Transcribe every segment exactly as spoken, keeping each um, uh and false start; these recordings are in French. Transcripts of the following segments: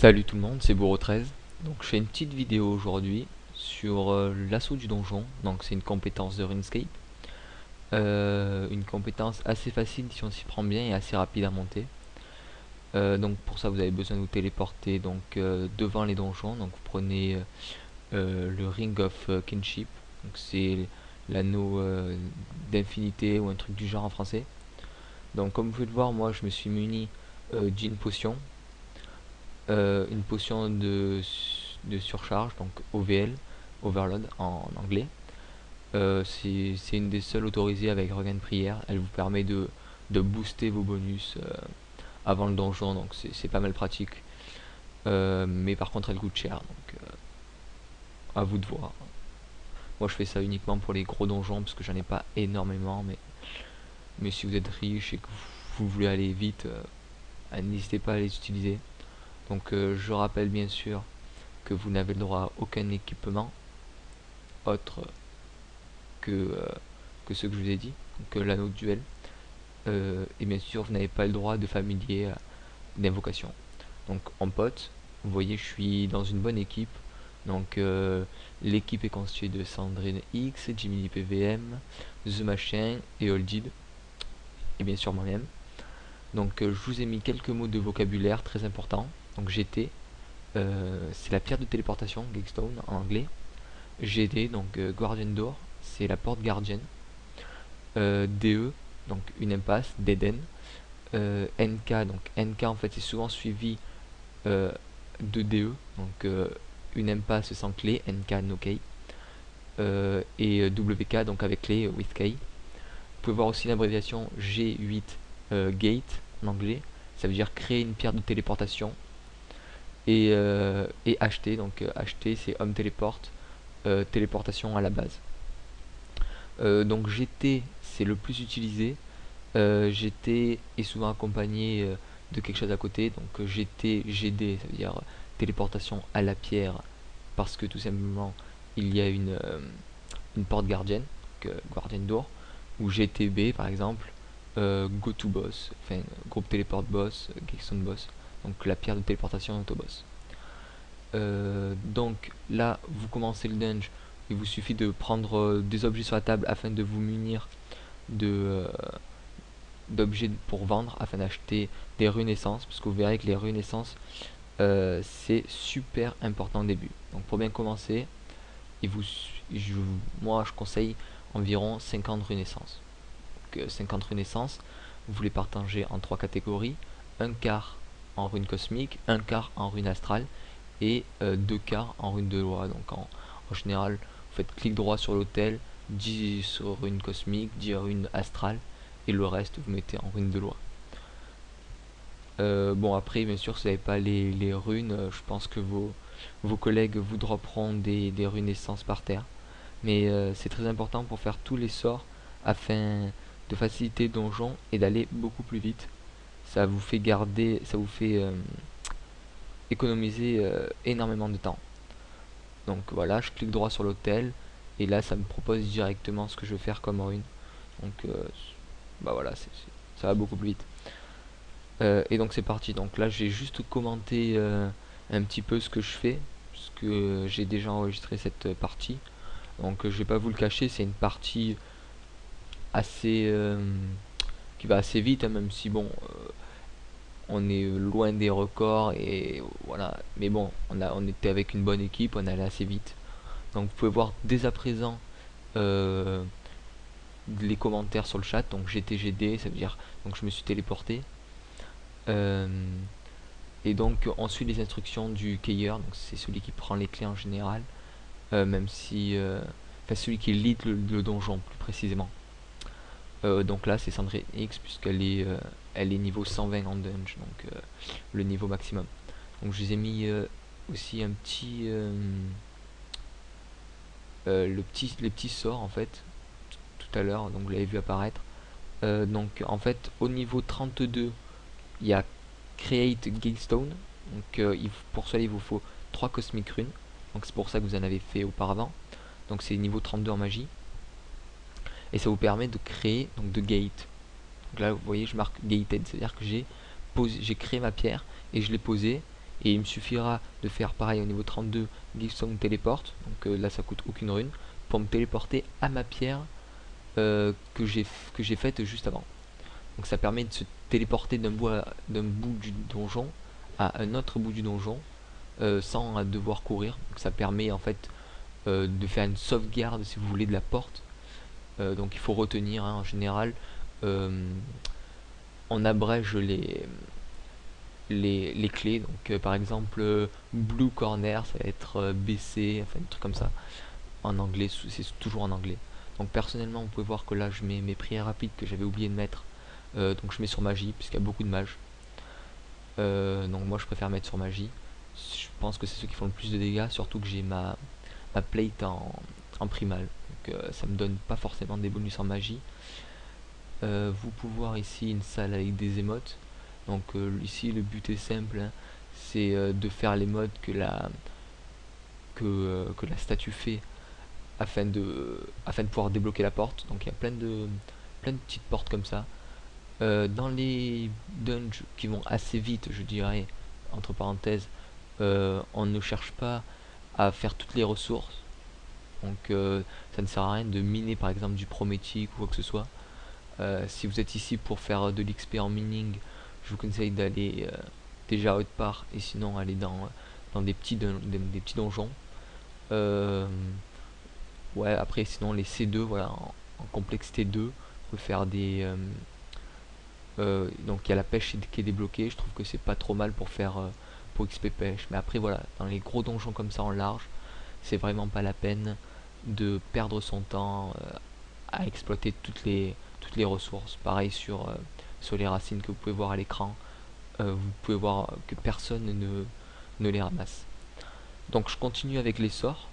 Salut tout le monde, c'est Bourreau treize. Donc je fais une petite vidéo aujourd'hui sur euh, l'assaut du donjon. Donc c'est une compétence de RuneScape, euh, une compétence assez facile si on s'y prend bien et assez rapide à monter. Euh, donc pour ça vous avez besoin de vous téléporter donc euh, devant les donjons. Donc vous prenez euh, le Ring of Kinship, donc c'est l'anneau euh, d'infinité ou un truc du genre en français. Donc comme vous pouvez le voir, moi je me suis muni euh, d'une potion. Euh, une potion de, de surcharge, donc O V L, Overload en, en anglais. Euh, c'est une des seules autorisées avec regain de prière. Elle vous permet de, de booster vos bonus euh, avant le donjon, donc c'est pas mal pratique. Euh, mais par contre elle coûte cher, donc euh, à vous de voir. Moi je fais ça uniquement pour les gros donjons parce que j'en ai pas énormément, mais, mais si vous êtes riche et que vous, vous voulez aller vite, euh, n'hésitez pas à les utiliser. Donc euh, je rappelle bien sûr que vous n'avez le droit à aucun équipement autre que, euh, que ce que je vous ai dit, que l'anneau de duel. Euh, et bien sûr vous n'avez pas le droit de familier euh, d'invocation. Donc en pote, vous voyez je suis dans une bonne équipe. Donc euh, l'équipe est constituée de Sandrine X, Jimmy P V M, The Machin et Oldid. Et bien sûr moi-même. Donc euh, je vous ai mis quelques mots de vocabulaire très importants. Donc G T, euh, c'est la pierre de téléportation, Geekstone en anglais. G D, donc euh, Guardian Door, c'est la porte gardienne. Euh, D E, donc une impasse, Dead End. Euh, N K, donc N K en fait c'est souvent suivi euh, de D E, donc euh, une impasse sans clé, N K no key. Euh, et W K, donc avec clé, with key. Vous pouvez voir aussi l'abréviation G huit euh, Gate en anglais, ça veut dire créer une pierre de téléportation. Et, euh, et acheter, donc euh, acheter c'est homme téléporte, euh, téléportation à la base. Euh, donc G T c'est le plus utilisé, euh, G T est souvent accompagné euh, de quelque chose à côté, donc euh, G T, G D ça veut dire euh, téléportation à la pierre, parce que tout simplement il y a une, euh, une porte gardienne, donc, euh, Guardian Door, ou G T B par exemple, euh, Go to Boss, enfin groupe téléporte boss, euh, Geekstone boss. Donc la pierre de téléportation autoboss. Euh, donc là vous commencez le dungeon, il vous suffit de prendre euh, des objets sur la table afin de vous munir de euh, d'objets pour vendre, afin d'acheter des runes essence, parce que vous verrez que les runes essence euh, c'est super important au début. Donc pour bien commencer, il vous, je, moi je conseille environ cinquante runes essence. Donc, cinquante runes essence, vous les partagez en trois catégories, un quart en rune cosmique, un quart en rune astrale et euh, deux quarts en rune de loi. Donc en, en général vous faites clic droit sur l'autel, dix sur rune cosmique, dix rune astrale et le reste vous mettez en rune de loi. Euh, bon après bien sûr si vous n'avez pas les, les runes, euh, je pense que vos, vos collègues vous dropperont des, des runes essence par terre, mais euh, c'est très important pour faire tous les sorts afin de faciliter le donjon et d'aller beaucoup plus vite. Ça vous fait garder, ça vous fait euh, économiser euh, énormément de temps. Donc voilà, je clique droit sur l'autel et là ça me propose directement ce que je vais faire comme rune. Donc euh, bah voilà, c'est, c'est, ça va beaucoup plus vite. Euh, et donc c'est parti. Donc là j'ai juste commenté euh, un petit peu ce que je fais, parce que j'ai déjà enregistré cette partie. Donc euh, je vais pas vous le cacher, c'est une partie assez euh, qui va assez vite, hein, même si bon. Euh, on est loin des records et voilà, mais bon on a on était avec une bonne équipe, on allait assez vite. Donc vous pouvez voir dès à présent euh, les commentaires sur le chat. Donc G T G D ça veut dire donc je me suis téléporté, euh, et donc on suit les instructions du cueilleur, donc c'est celui qui prend les clés en général, euh, même si euh, enfin celui qui lead le, le donjon plus précisément. Euh, donc là c'est Sandrine X puisqu'elle est euh, elle est niveau cent vingt en dungeon, donc euh, le niveau maximum. Donc je vous ai mis euh, aussi un petit euh, euh, le petit les petits sorts en fait tout à l'heure, donc vous l'avez vu apparaître. Euh, donc en fait au niveau trente-deux il y a Create Geekstone, donc euh, il, pour ça il vous faut trois Cosmic Runes, donc c'est pour ça que vous en avez fait auparavant. Donc c'est niveau trente-deux en magie. Et ça vous permet de créer donc de gate. Donc là vous voyez je marque gated, c'est à dire que j'ai posé, j'ai créé ma pierre et je l'ai posée et il me suffira de faire pareil au niveau trente-deux, Geekstone téléporte, donc euh, là ça coûte aucune rune, pour me téléporter à ma pierre euh, que j'ai que j'ai faite juste avant. Donc ça permet de se téléporter d'un bout, bout du donjon à un autre bout du donjon euh, sans devoir courir. Donc ça permet en fait euh, de faire une sauvegarde si vous voulez de la porte. Euh, donc il faut retenir hein, en général. Euh, on abrège les, les, les clés. Donc euh, par exemple euh, Blue Corner ça va être euh, B C, enfin un truc comme ça. En anglais, c'est toujours en anglais. Donc personnellement vous pouvez voir que là je mets mes prières rapides que j'avais oublié de mettre. Euh, donc je mets sur magie puisqu'il y a beaucoup de mages, euh, donc moi je préfère mettre sur magie, je pense que c'est ceux qui font le plus de dégâts, surtout que j'ai ma, ma plate en, en primal, donc euh, ça me donne pas forcément des bonus en magie. Euh, vous pouvez voir ici une salle avec des émotes, donc euh, ici le but est simple, hein, c'est euh, de faire les modes que la, que, euh, que la statue fait afin de, afin de pouvoir débloquer la porte, donc il y a plein de, plein de petites portes comme ça. Euh, dans les dungeons qui vont assez vite, je dirais, entre parenthèses, euh, on ne cherche pas à faire toutes les ressources. Donc euh, ça ne sert à rien de miner par exemple du Prométic ou quoi que ce soit. Euh, si vous êtes ici pour faire de l'X P en mining, je vous conseille d'aller euh, déjà à autre part et sinon aller dans, dans des, petits dun des, des petits donjons. Euh, ouais, après sinon les C deux, voilà, en, en complexité deux, vous pouvez faire des... Euh, Euh, donc il y a la pêche qui est débloquée, je trouve que c'est pas trop mal pour faire euh, pour X P pêche, mais après voilà, dans les gros donjons comme ça en large, c'est vraiment pas la peine de perdre son temps euh, à exploiter toutes les toutes les ressources. Pareil sur, euh, sur les racines que vous pouvez voir à l'écran, euh, vous pouvez voir que personne ne, ne les ramasse. Donc je continue avec les sorts.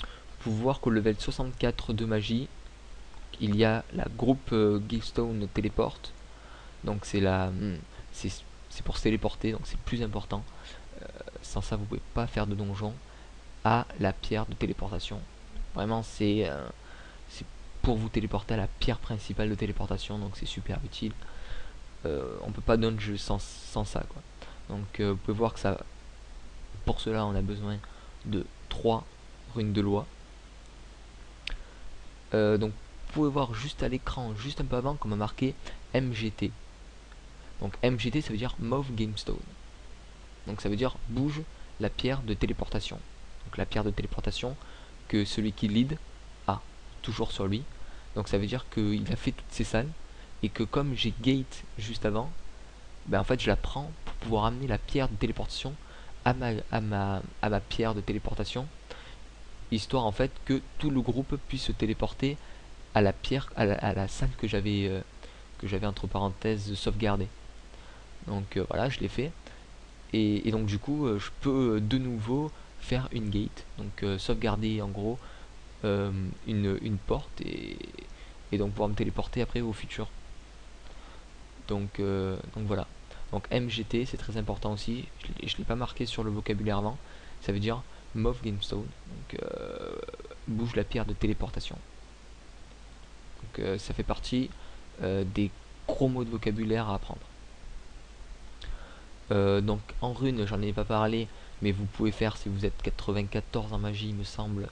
Vous pouvez voir qu'au level soixante-quatre de magie, il y a la groupe euh, Geekstone téléporte, donc c'est la c'est pour se téléporter, donc c'est plus important. Euh, sans ça vous pouvez pas faire de donjon à la pierre de téléportation. Vraiment c'est euh, c'est pour vous téléporter à la pierre principale de téléportation, donc c'est super utile. Euh, on peut pas donjon sans, sans ça quoi. Donc euh, vous pouvez voir que ça, pour cela on a besoin de trois runes de loi. Euh, donc vous pouvez voir juste à l'écran, juste un peu avant, comme a marqué M G T. Donc M G T ça veut dire Move Gamestone. Donc ça veut dire bouge la pierre de téléportation. Donc la pierre de téléportation que celui qui lead a toujours sur lui. Donc ça veut dire qu'il a fait toutes ces salles et que comme j'ai gate juste avant, ben en fait je la prends pour pouvoir amener la pierre de téléportation à ma, à ma, à ma pierre de téléportation. Histoire en fait que tout le groupe puisse se téléporter à la pierre, à la, à la salle que j'avais euh, que j'avais entre parenthèses sauvegardée. Donc euh, voilà, je l'ai fait et, et donc du coup euh, je peux euh, de nouveau faire une gate, donc euh, sauvegarder en gros euh, une, une porte et, et donc pouvoir me téléporter après au futur. Donc euh, donc voilà, donc M G T c'est très important aussi, je ne l'ai pas marqué sur le vocabulaire avant, ça veut dire Move Gamestone, donc euh, bouge la pierre de téléportation. Donc euh, ça fait partie euh, des gros mots de vocabulaire à apprendre. Euh, donc en rune, j'en ai pas parlé, mais vous pouvez faire, si vous êtes quatre-vingt-quatorze en magie, il me semble,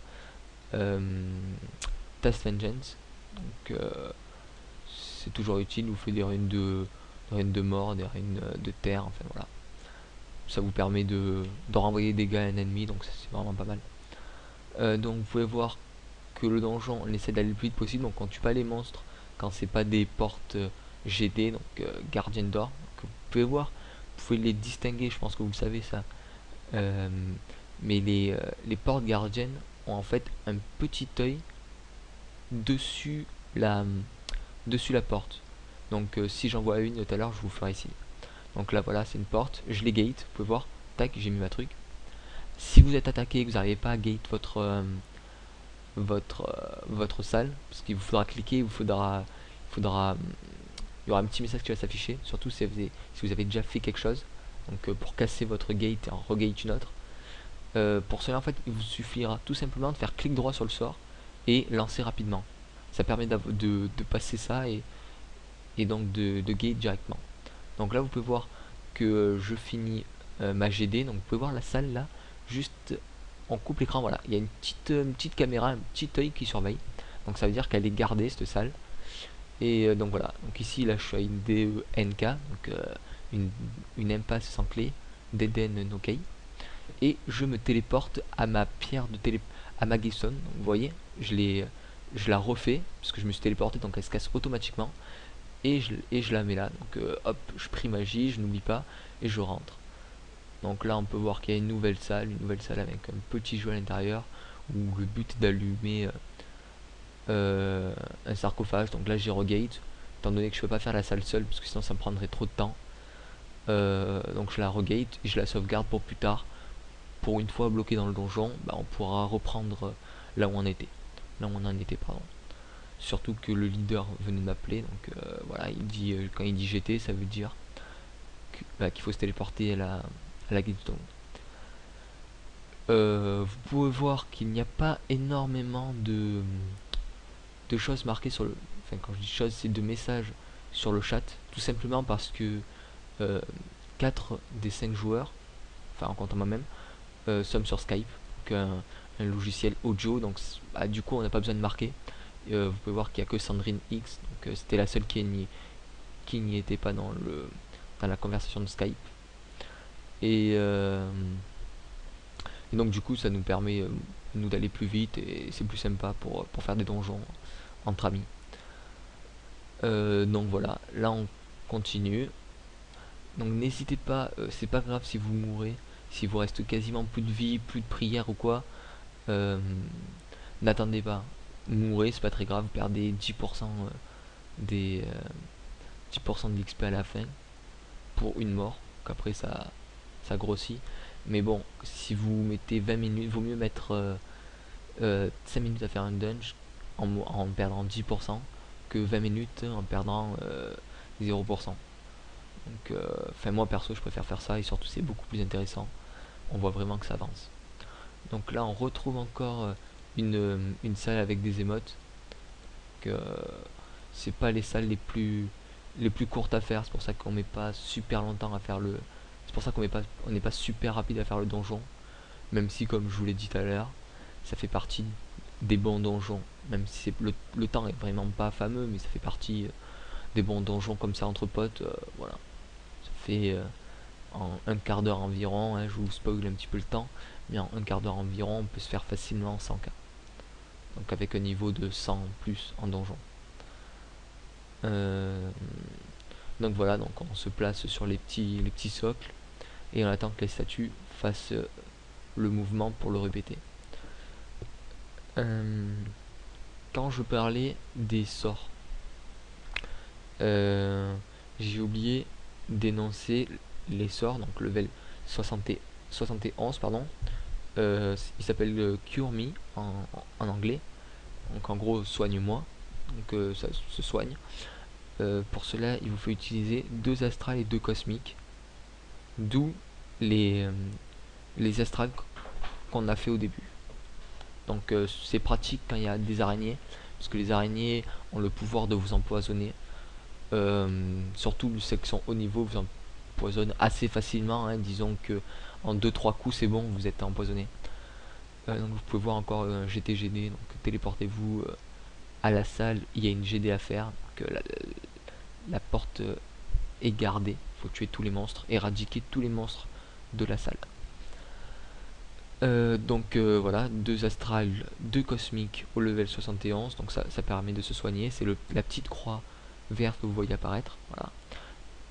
euh, Task Vengeance. Donc euh, c'est toujours utile, vous faites des runes de, des runes de mort, des runes de terre, enfin voilà. Ça vous permet de, de renvoyer des dégâts à un ennemi, donc c'est vraiment pas mal. Euh, donc vous pouvez voir que le donjon, on essaie d'aller le plus vite possible, donc on tue pas les monstres quand c'est pas des portes G D, donc euh, Guardian Door, que vous pouvez voir, vous pouvez les distinguer, je pense que vous le savez ça, euh, mais les, euh, les portes Guardian ont en fait un petit œil dessus la dessus la porte, donc euh, si j'en vois une tout à l'heure je vous ferai ici. Donc là voilà, c'est une porte, je les gate, vous pouvez voir, tac, j'ai mis ma truc. Si vous êtes attaqué et que vous n'arrivez pas à gate votre euh, votre euh, votre salle, parce qu'il vous faudra cliquer, il vous faudra faudra il y aura un petit message qui va s'afficher, surtout si vous, avez, si vous avez déjà fait quelque chose, donc euh, pour casser votre gate et en regate une autre. Euh, pour cela en fait il vous suffira tout simplement de faire clic droit sur le sort et lancer rapidement, ça permet de, de, de passer ça et, et donc de, de gate directement. Donc là vous pouvez voir que je finis euh, ma G D. Donc vous pouvez voir la salle là, juste en couple écran. Voilà, il y a une petite, une petite caméra, un petit œil qui surveille. Donc ça veut dire qu'elle est gardée cette salle. Et euh, donc voilà, donc ici là je suis à une D E N K, donc euh, une, une impasse sans clé, D D N no key. Et je me téléporte à ma pierre de télé, à ma Geekstone. Donc vous voyez, je l'ai, je la refais parce que je me suis téléporté, donc elle se casse automatiquement. Et je, et je la mets là. Donc euh, hop, je prie magie, je n'oublie pas et je rentre. Donc là on peut voir qu'il y a une nouvelle salle, une nouvelle salle avec un petit jeu à l'intérieur où le but est d'allumer euh, euh, un sarcophage. Donc là j'ai regate, étant donné que je peux pas faire la salle seule parce que sinon ça me prendrait trop de temps. Euh, donc je la regate et je la sauvegarde pour plus tard. Pour une fois bloqué dans le donjon, bah, on pourra reprendre là où on était. Là où on en était, pardon. Surtout que le leader venait m'appeler, donc euh, voilà, il dit euh, quand il dit G T, ça veut dire qu'il bah, qu'il faut se téléporter à la, à la Guardian Door. Euh, vous pouvez voir qu'il n'y a pas énormément de, de choses marquées sur le... Enfin, quand je dis choses, c'est de messages sur le chat, tout simplement parce que euh, quatre des cinq joueurs, enfin en comptant moi-même, euh, sommes sur Skype, donc un, un logiciel audio, donc bah, du coup on n'a pas besoin de marquer. Euh, vous pouvez voir qu'il n'y a que Sandrine X, donc euh, c'était la seule qui n'y qui n'y était pas dans le dans la conversation de Skype. Et, euh, et donc du coup ça nous permet euh, nous d'aller plus vite et c'est plus sympa pour, pour faire des donjons entre amis. Euh, donc voilà, là on continue. Donc n'hésitez pas, euh, c'est pas grave si vous mourrez, si vous reste quasiment plus de vie, plus de prière ou quoi, euh, n'attendez pas. Mourrez, c'est pas très grave, vous perdez dix pour cent des euh, dix pour cent de l'X P à la fin pour une mort, donc après ça ça grossit, mais bon si vous mettez vingt minutes, vaut mieux mettre euh, euh, cinq minutes à faire un dungeon en, en perdant dix pour cent que vingt minutes en perdant euh, zéro pour cent. Donc enfin euh, moi perso je préfère faire ça et surtout c'est beaucoup plus intéressant, on voit vraiment que ça avance. Donc là on retrouve encore euh, Une, une salle avec des émotes, euh, c'est pas les salles les plus les plus courtes à faire, c'est pour ça qu'on met pas super longtemps à faire le c'est pour ça qu'on met pas on n'est pas super rapide à faire le donjon, même si comme je vous l'ai dit tout à l'heure ça fait partie des bons donjons, même si c'est le, le temps est vraiment pas fameux, mais ça fait partie des bons donjons comme ça entre potes. Euh, voilà, ça fait euh, en un quart d'heure environ, hein, je vous spoil un petit peu le temps, mais en un quart d'heure environ on peut se faire facilement cent K. Donc avec un niveau de cent plus en donjon. Euh, donc voilà, donc on se place sur les petits, les petits socles et on attend que les statues fassent le mouvement pour le répéter. Euh, quand je parlais des sorts, euh, j'ai oublié d'énoncer les sorts, donc level soixante et onze, pardon. Euh, il s'appelle euh, Cure Me en, en anglais, donc en gros soigne-moi, donc euh, ça se soigne. Euh, pour cela il vous faut utiliser deux astrales et deux cosmiques, d'où les, euh, les astrales qu'on a fait au début. Donc euh, c'est pratique quand il y a des araignées, parce que les araignées ont le pouvoir de vous empoisonner, euh, surtout ceux qui sont haut niveau vous empoisonnent assez facilement, hein, disons que en deux trois coups c'est bon, vous êtes empoisonné. Euh, donc vous pouvez voir encore euh, G T G D, donc téléportez-vous euh, à la salle, il y a une G D à faire, donc euh, la, la porte euh, est gardée, faut tuer tous les monstres, éradiquer tous les monstres de la salle. Euh, donc euh, voilà, deux astrales, deux cosmiques au level soixante et onze, donc ça, ça permet de se soigner, c'est la petite croix verte que vous voyez apparaître, voilà.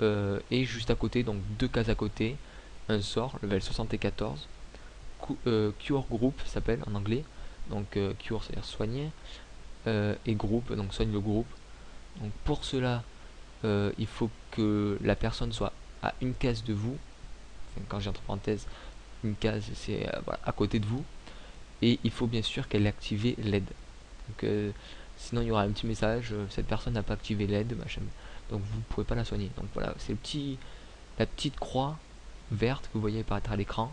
Euh, et juste à côté, donc deux cases à côté, un sort, level soixante-quatorze, euh, Cure Group s'appelle en anglais, donc euh, Cure c'est-à-dire soigner, euh, et Group, donc soigne le groupe. Donc pour cela, euh, il faut que la personne soit à une case de vous, enfin, quand j'ai entre parenthèses, une case c'est euh, voilà, à côté de vous, et il faut bien sûr qu'elle ait activé l'aide. Donc euh, sinon il y aura un petit message, euh, cette personne n'a pas activé l'aide, machin, donc vous ne pouvez pas la soigner. Donc voilà, c'est le petit, la petite croix verte que vous voyez apparaître à l'écran,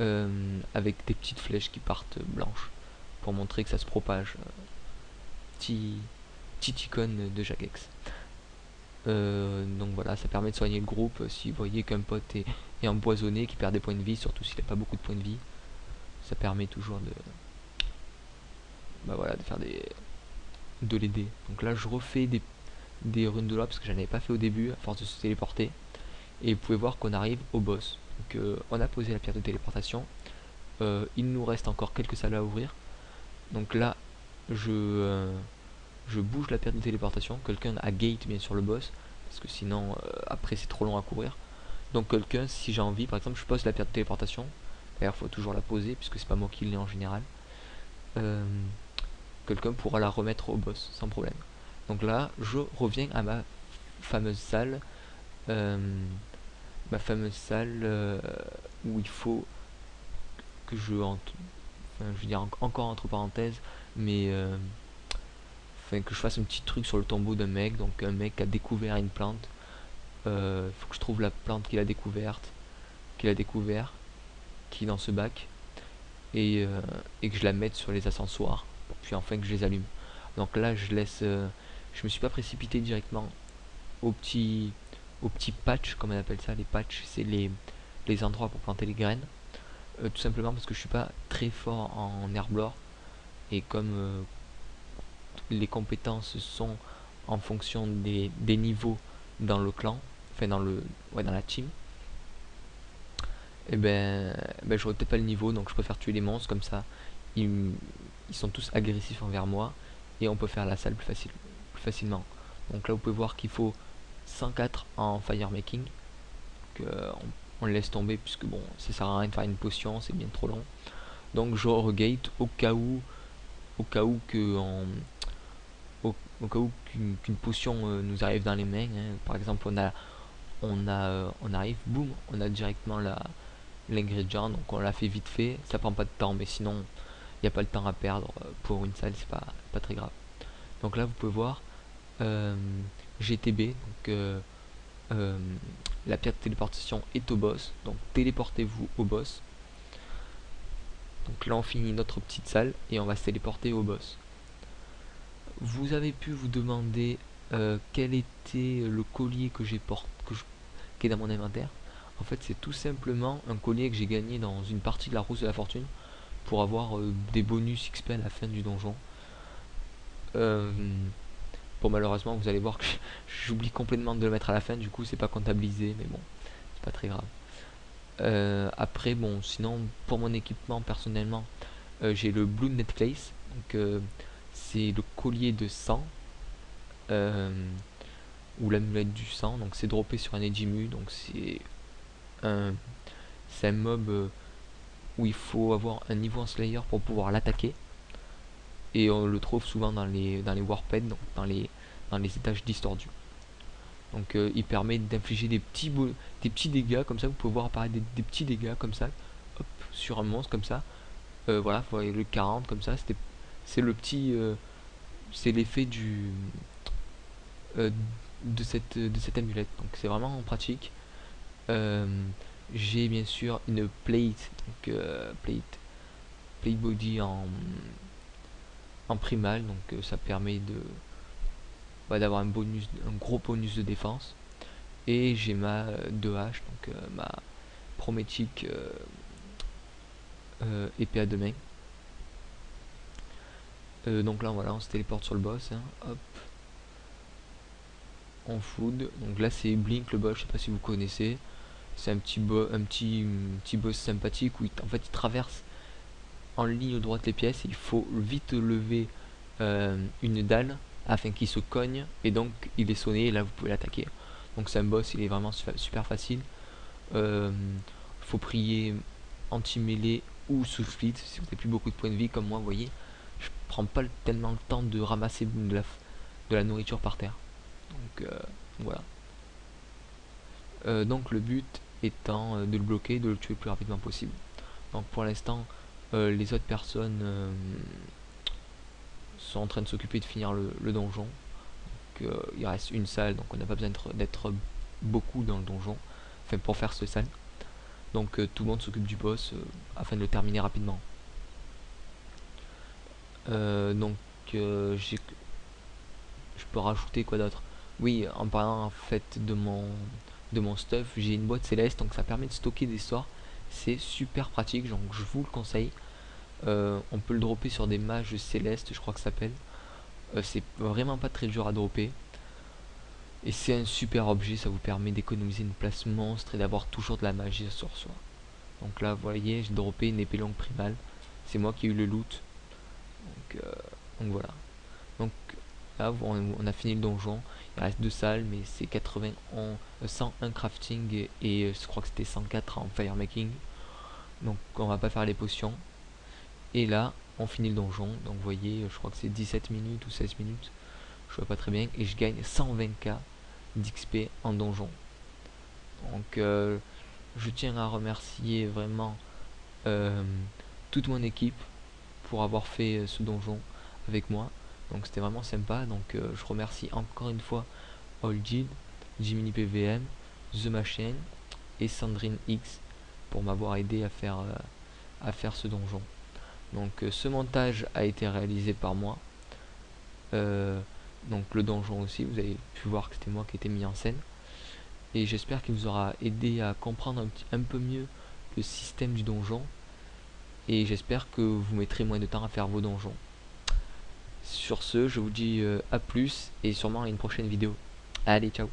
euh, avec des petites flèches qui partent blanches pour montrer que ça se propage. Euh, petit, petit icône de Jagex. Euh, donc voilà, ça permet de soigner le groupe. Si vous voyez qu'un pote est, et empoisonné qui perd des points de vie, surtout s'il n'a pas beaucoup de points de vie. Ça permet toujours de bah voilà de faire des de l'aider. Donc là je refais des, des runes de là parce que je n'en avais pas fait au début à force de se téléporter, et vous pouvez voir qu'on arrive au boss. Donc euh, on a posé la pierre de téléportation, euh, il nous reste encore quelques salles à ouvrir. Donc là je euh, je bouge la pierre de téléportation, quelqu'un a gate bien sûr le boss, parce que sinon euh, après c'est trop long à courir. Donc quelqu'un, si j'ai envie, par exemple je pose la pierre de téléportation, d'ailleurs faut toujours la poser puisque c'est pas moi qui l'ai en général, euh, quelqu'un pourra la remettre au boss sans problème. Donc là je reviens à ma fameuse salle, euh, ma fameuse salle euh, où il faut que je entre, enfin, je veux dire en, encore entre parenthèses, mais euh, enfin, que je fasse un petit truc sur le tombeau d'un mec. Donc un mec a découvert une plante, euh, faut que je trouve la plante qu'il a découverte, qu'il a découvert, qui est dans ce bac, et, euh, et que je la mette sur les ascensoirs, puis enfin que je les allume. Donc là je laisse, euh, je me suis pas précipité directement au petit au petit patch, comme on appelle ça. Les patchs, c'est les, les endroits pour planter les graines, euh, tout simplement parce que je suis pas très fort en herblore, et comme euh, les compétences sont en fonction des, des niveaux dans le clan, enfin dans le ouais, dans la team, et ben, ben j'aurais peut-être pas le niveau, donc je préfère tuer les monstres, comme ça ils, ils sont tous agressifs envers moi et on peut faire la salle plus, facile, plus facilement. Donc là vous pouvez voir qu'il faut cent quatre en firemaking, donc euh, on, on laisse tomber puisque bon, ça sert à rien de faire une potion, c'est bien trop long. Donc je regate au cas où au cas où que on, au, au cas où qu'une qu'une potion euh, nous arrive dans les mains, hein. Par exemple on a on a euh, on arrive, boum, on a directement la l'ingrédient, donc on l'a fait vite fait, ça prend pas de temps, mais sinon il n'y a pas le temps à perdre pour une salle, c'est pas, pas très grave. Donc là vous pouvez voir euh, G T B, donc euh, euh, la pierre de téléportation est au boss, donc téléportez-vous au boss. Donc là on finit notre petite salle et on va se téléporter au boss. Vous avez pu vous demander euh, quel était le collier que j'ai porté, que je, qui est dans mon inventaire. En fait c'est tout simplement un collier que j'ai gagné dans une partie de la Route de la Fortune pour avoir euh, des bonus X P à la fin du donjon. Euh, bon malheureusement vous allez voir que j'oublie complètement de le mettre à la fin, du coup c'est pas comptabilisé, mais bon c'est pas très grave. Euh, après bon, sinon pour mon équipement personnellement euh, j'ai le Blue Netflaze, donc euh, c'est le collier de sang euh, ou l'amulette du sang, donc c'est droppé sur un Edjimu, donc c'est un, un mob euh, où il faut avoir un niveau en Slayer pour pouvoir l'attaquer, et on le trouve souvent dans les dans les warped, donc dans les dans les étages distordus. Donc euh, il permet d'infliger des petits des petits dégâts comme ça, vous pouvez voir apparaître des, des petits dégâts comme ça, hop, sur un monstre comme ça, euh, voilà, vous voyez le quarante comme ça, c'était c'est le petit euh, c'est l'effet du euh, de cette de cette amulette, donc c'est vraiment pratique. Euh, j'ai bien sûr une plate, donc euh, plate plate body en en primal, donc euh, ça permet de bah, d'avoir un bonus, un gros bonus de défense, et j'ai ma euh, deux haches, donc euh, ma Prométic euh, euh, épée à deux mains. Euh, donc là voilà, on se téléporte sur le boss, hein, hop, on food. Donc là c'est Blink le boss, je sais pas si vous connaissez, c'est un petit bo un petit petit boss sympathique où il, en fait il traverse en ligne droite les pièces, et il faut vite lever euh, une dalle afin qu'il se cogne, et donc il est sonné et là vous pouvez l'attaquer. Donc c'est un boss, il est vraiment super facile. Euh, faut prier anti-mêlée ou sous fleet si vous n'avez plus beaucoup de points de vie comme moi, vous voyez je prends pas tellement le temps de ramasser de la, de la nourriture par terre. Donc euh, voilà. Euh, donc le but étant euh, de le bloquer, de le tuer le plus rapidement possible. Donc pour l'instant euh, les autres personnes euh, sont en train de s'occuper de finir le, le donjon. Donc, euh, il reste une salle, donc on n'a pas besoin d'être beaucoup dans le donjon, enfin pour faire cette salle. Donc euh, tout le monde s'occupe du boss euh, afin de le terminer rapidement. Euh, donc euh, j'ai... je peux rajouter quoi d'autre? Oui, en parlant en fait de mon de mon stuff. J'ai une boîte céleste, donc ça permet de stocker des sorts. C'est super pratique, donc je vous le conseille. Euh, on peut le dropper sur des mages célestes, je crois que ça s'appelle. Euh, c'est vraiment pas très dur à dropper. Et c'est un super objet, ça vous permet d'économiser une place monstre et d'avoir toujours de la magie sur soi. Donc là, vous voyez, j'ai droppé une épée longue primale. C'est moi qui ai eu le loot. Donc, euh, donc voilà. Donc là, on a fini le donjon. Il reste deux salles, mais c'est cent un crafting et, et je crois que c'était cent quatre en firemaking. Donc on va pas faire les potions. Et là, on finit le donjon. Donc vous voyez, je crois que c'est dix-sept minutes ou seize minutes. Je vois pas très bien. Et je gagne cent vingt k d'X P en donjon. Donc euh, je tiens à remercier vraiment euh, toute mon équipe pour avoir fait ce donjon avec moi. Donc c'était vraiment sympa. Donc euh, je remercie encore une fois Oldid, Jimmy P V M, The Machin et Sandrine X pour m'avoir aidé à faire, euh, à faire ce donjon. Donc euh, ce montage a été réalisé par moi. Euh, donc le donjon aussi, vous avez pu voir que c'était moi qui étais mis en scène. Et j'espère qu'il vous aura aidé à comprendre un, petit, un peu mieux le système du donjon. Et j'espère que vous mettrez moins de temps à faire vos donjons. Sur ce, je vous dis euh, à plus et sûrement à une prochaine vidéo. Allez, ciao.